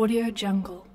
Audio Jungle.